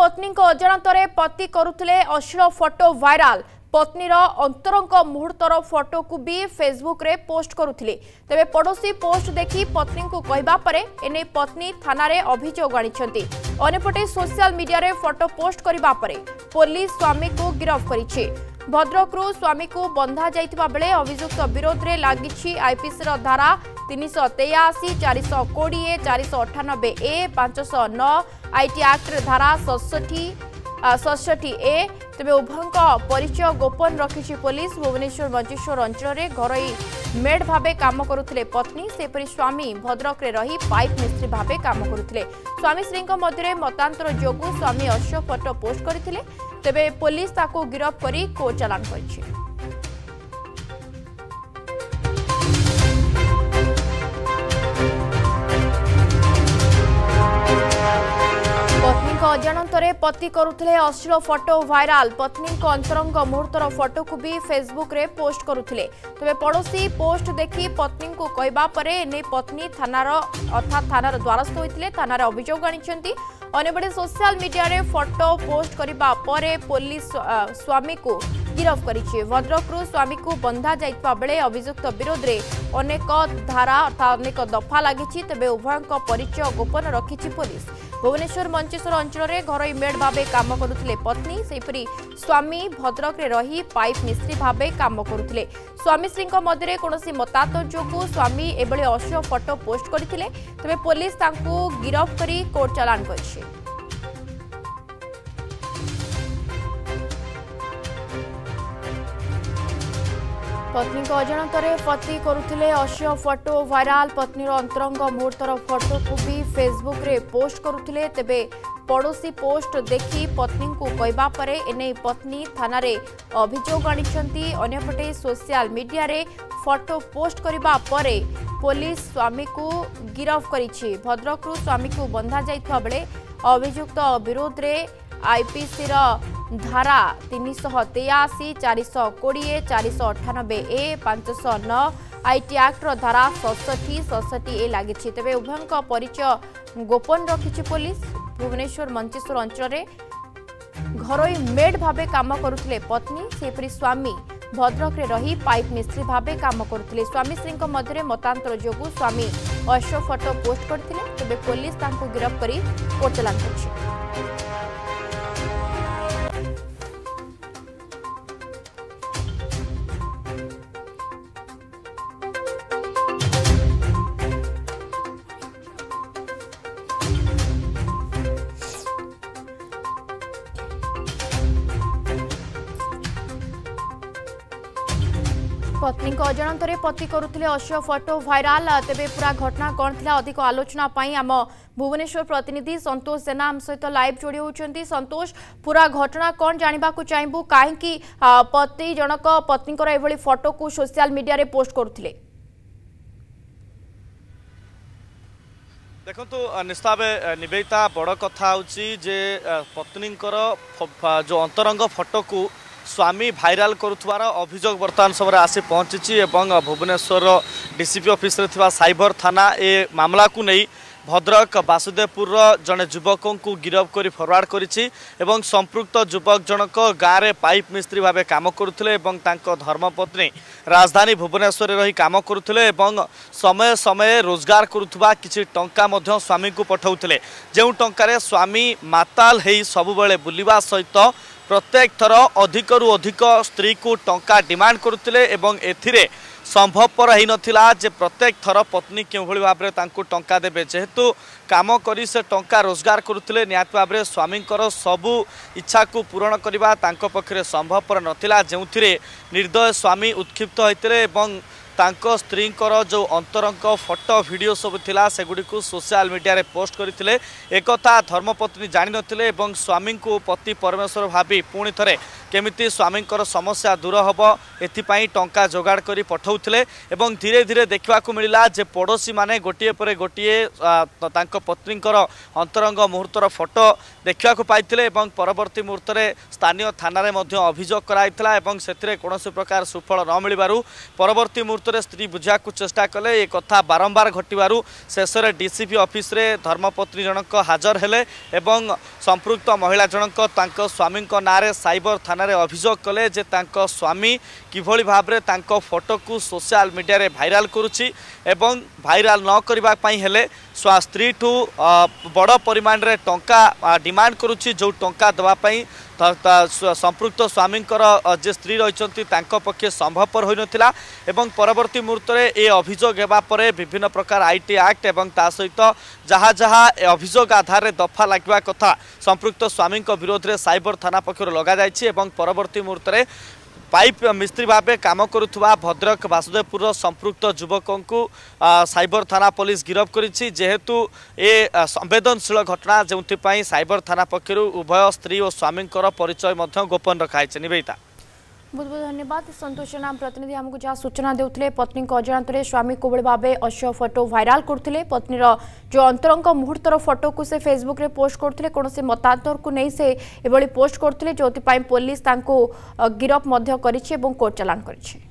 पत्नी को अजाणतरे पति करुथिले अश्लील फोटो वायरल। पत्नीर अंतरंग मुहूर्तर फोटो को भी फेसबुक रे पोस्ट करुथिले। तबे पड़ोशी पोस्ट देखी पत्नी को कहबा परे एने पत्नी थाना रे अभियोग आनिछंती। अनेपटे सोशल मीडिया रे फोटो पोस्ट करबा परे पुलिस स्वामी को गिरफ्त करिछि। भद्रकरू स्वामी को बंधा जाइतिबा बेले अभियुक्त विरोध रे लागिछि आईपीसी रो धारा 383, 420, 498 ए, 509 आईटी एक्ट रे धारा 67 ए। तेज उभयों परिचय गोपन रखी पुलिस। भुवनेश्वर मंजेश्वर अंचल में घरोई मेड भाव काम करुथिले पत्नी। सेपरी स्वामी भद्रक रे रही पाइप मिस्त्री भाव काम करुथिले। स्वामी स्त्री मध्य मतांतर जोगु स्वामी अश्लील फोटो पोस्ट करथिले। तेबे पुलिस ताको गिरफ्त करी कोर्ट चालान करिछि। अजाणतरे पति करुथिले अश्लील फोटो वायरल। पत्नी को अंतरंग मुहूर्तर फोटो को भी फेसबुक रे पोस्ट करुथिले। तबे पड़ोशी पोस्ट देखी पत्नी को कहबा परे एने पत्नी थानार द्वारस्थ होइथिले। थानार अभियोग आनिछंती। अनेबडे सोशल मीडिया रे फोटो पोस्ट करबा परे पुलिस स्वामी को गिरफ्त करिछि। भद्रकरू स्वामी को बंधा जाइतबा बेले अभियुक्त विरोध रे अनेक धारा अर्थात अनेक दफा लागिछि। तबे उभयंक परिचय गोपन रखिछि पुलिस। भुवनेश्वर मंचेश्वर अंचल में घरोई मेड भावे काम करुथिले पत्नी। सेपरी स्वामी भद्रक रे रही पाइप मिस्त्री भावे काम करुथिले। स्वामी स्त्री मध्य कौनसी मतांतर जोगु स्वामी एभली अश्लील फोटो पोस्ट करथिले। तबे पुलिस तांकु गिरफ्त करी कोर्ट चालान करिछि। पत्नी को अजाणतरे पति करुथिले अश्लील फोटो वायरल। पत्नीर अंतरंग मुहूर्तर फोटो को भी फेसबुक रे पोस्ट करुथिले। तेबे पड़ोशी पोस्ट देखी पत्नी को कहबा परे एने पत्नी थाना रे अभियोग आनिछंती। अन्यपटे सोशल मीडिया रे फोटो पोस्ट करबा परे पुलिस स्वामी को गिरफ्त करिछि। भद्रकरू स्वामी को बंधा जाइतबा बेले अभियुक्त विरोध रे आईपीसी रो धारा 383, 420, 498 ए, 509 आईटी एक्ट रो धारा 67 ए लगी। तेज उभयों परिचय गोपन रखी पुलिस। भुवनेश्वर मंचेश्वर अंचल में घरोई मेड भाव काम करुथिले पत्नी। सेपरी स्वामी भद्रक रे रही पाइप मिस्त्री भाव काम करुथिले। स्वामी स्त्री मध्य मतांतर जोगु स्वामी अश्लील फोटो पोस्ट करथिले। तबे पुलिस तांको गिरफ्त करी कोर्ट चालान करिछि। पत्नी को अजाणतरे पति करुथिले अश्लील फोटो वायरल। तेबे पूरा घटना कौन थिला अधिक आलोचना पाई आम भुवनेश्वर प्रतिनिधि संतोष जेना आम सहित लाइव जोड़ी होउछंती। संतोष, पूरा घटना कौन जानिबा को चाहबू, काहेकि पति जनक पत्नी को एभली फोटो को सोशल मीडिया रे पोस्ट करुथिले? देखो निस्ताबे निवेदिता बड़ कथा होउची जे पत्नी को जो अंतरंग फोटो को स्वामी भाइराल करुवार अभियोग बर्तमान समय आसी पहुंची। भुवनेश्वर डीसीपी ऑफिस रे थिबा साइबर थाना ए मामला को नहीं भद्रक वासुदेवपुर जड़े युवक को गिरफ्त कर फरवर्ड कर संपृक्त युवक जनक गाँव में पाइप मिस्त्री भाव कम करुले। धर्मपत्नी राजधानी भुवनेश्वर रही कम करुले। समय समय रोजगार करुवा किसी टंका स्वामी को पठाऊले। जो टकर स्वामी माताल हो सबुबले बुलवा सहित प्रत्येक थर अधिकरू अधिक स्त्री को टंका डिमांड करुले। ए संभवपर हो नाला जे प्रत्येक थर पत्नी के भाव में टंका देवे। जेहेतु काम कर टंका रोजगार करुले निहत भाव में स्वामी सबू इच्छा को पूरण करवा पक्षे संभवपर नाला। जो निर्दय स्वामी उत्क्षिप्त होते स्त्री जो अंतरंग फोटो वीडियो सब थिला सेगुडी को सोशल मीडिया रे पोस्ट करथिले। एक धर्मपत्नी जानि नथिले एवं स्वामी को पति परमेश्वर भाभी पुणी थरे केमिति स्वामी समस्या दूर हब एथिपाई टंका जोगाड़ करी पठाउथिले। एवं धीरे धीरे देखा मिलला जे पड़ोशी माने गोटे पर गोटे तांको पत्नीकर अंतरंग मुहूर्तर फोटो देखा पाइथिले। परवर्ती मुहूर्त में स्थानीय थाना रे मध्ये अभियोग कराइथिला एवं सेतिरे कोनोसी प्रकार सुफल न मिलबारु परवर्ती मुहूर्त में स्त्री बुझाक चेष्टा कले ये कथा बारंबार घटू शेष में डीसीपी ऑफिस रे धर्मपत्नी जनक हाजर हेले एवं संपृक्त महिला जनक स्वामी नारे साइबर थाना रे अभियोग कले जे स्वामी किभली भाव में फोटो को सोशल मीडिया रे भाइराल करुछि एवं भाइराल न करिबा पई हेले स्त्री ठू बड़ परिमाण रे टंका डिमांड करुछि जो टंका दवा पई संपृक्त स्वामी जे स्त्री रही पक्षे संभवपर हो नाला परवर्ती मुहूर्त में ये अभियोग होगापर विभिन्न प्रकार आईटी एक्ट एवं ता सहित जहाँ जहाँ अभियोग आधार में दफा लगवा कथा संपृक्त स्वामी विरोध में साइबर थाना पक्षर लगे परवर्ती मुहूर्त में पाइप मिस्त्री भाव काम करुवा भद्रक वासुदेवपुर संपृक्त युवक को साइबर थाना पुलिस गिरफ्त करी जेहेतु ए संवेदनशील घटना जो साइबर थाना पक्षर उभय स्त्री और स्वामी परिचय गोपन रखाई। निवेदिता बहुत बहुत धन्यवाद संतोष नाम प्रतिनिधि आमको जहाँ सूचना देउथले पत्नी अजाणत स्वामी कोबल भावे अश्य फोटो भाइराल करते पत्नीर जो अंतरंग मुहूर्तर फोटो को से फेसबुक रे पोस्ट करते कौन से मतांतर को नहीं से एभली पोस्ट करते जो पुलिस गिरफ्त कोर्ट चालान कर।